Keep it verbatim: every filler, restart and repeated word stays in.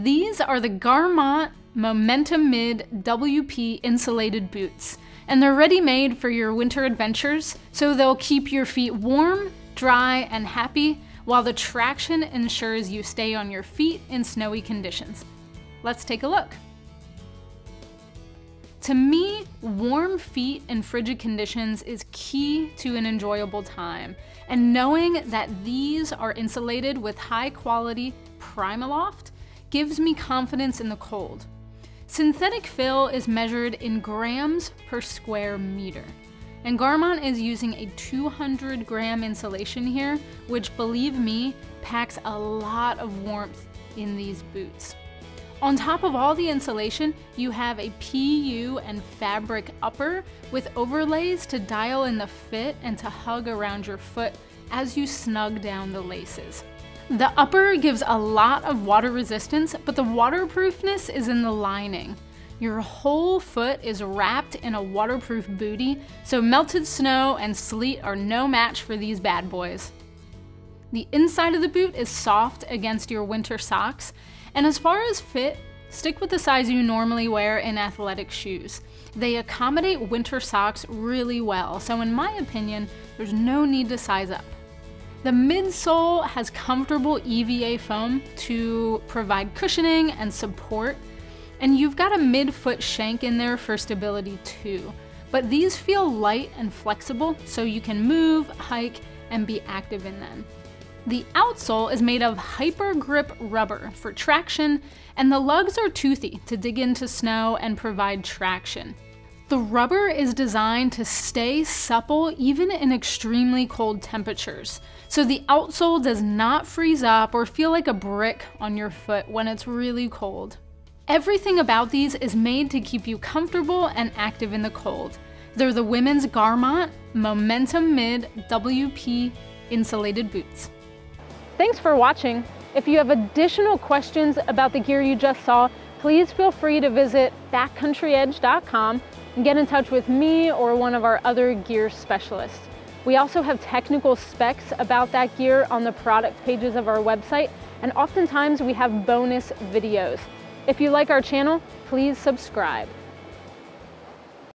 These are the Garmont Momentum Mid W P insulated boots, and they're ready-made for your winter adventures, so they'll keep your feet warm, dry, and happy, while the traction ensures you stay on your feet in snowy conditions. Let's take a look. To me, warm feet in frigid conditions is key to an enjoyable time, and knowing that these are insulated with high-quality Primaloft gives me confidence in the cold. Synthetic fill is measured in grams per square meter, and Garmont is using a two hundred gram insulation here, which, believe me, packs a lot of warmth in these boots. On top of all the insulation, you have a P U and fabric upper with overlays to dial in the fit and to hug around your foot as you snug down the laces. The upper gives a lot of water resistance, but the waterproofness is in the lining. Your whole foot is wrapped in a waterproof bootie, so melted snow and sleet are no match for these bad boys. The inside of the boot is soft against your winter socks, and as far as fit, stick with the size you normally wear in athletic shoes. They accommodate winter socks really well, so in my opinion, there's no need to size up. The midsole has comfortable E V A foam to provide cushioning and support, and you've got a mid-foot shank in there for stability too. But these feel light and flexible, so you can move, hike, and be active in them. The outsole is made of hyper-grip rubber for traction, and the lugs are toothy to dig into snow and provide traction. The rubber is designed to stay supple even in extremely cold temperatures, so the outsole does not freeze up or feel like a brick on your foot when it's really cold. Everything about these is made to keep you comfortable and active in the cold. They're the women's Garmont Momentum Mid W P insulated boots. Thanks for watching. If you have additional questions about the gear you just saw, please feel free to visit backcountry edge dot com and get in touch with me or one of our other gear specialists. We also have technical specs about that gear on the product pages of our website, and oftentimes we have bonus videos. If you like our channel, please subscribe.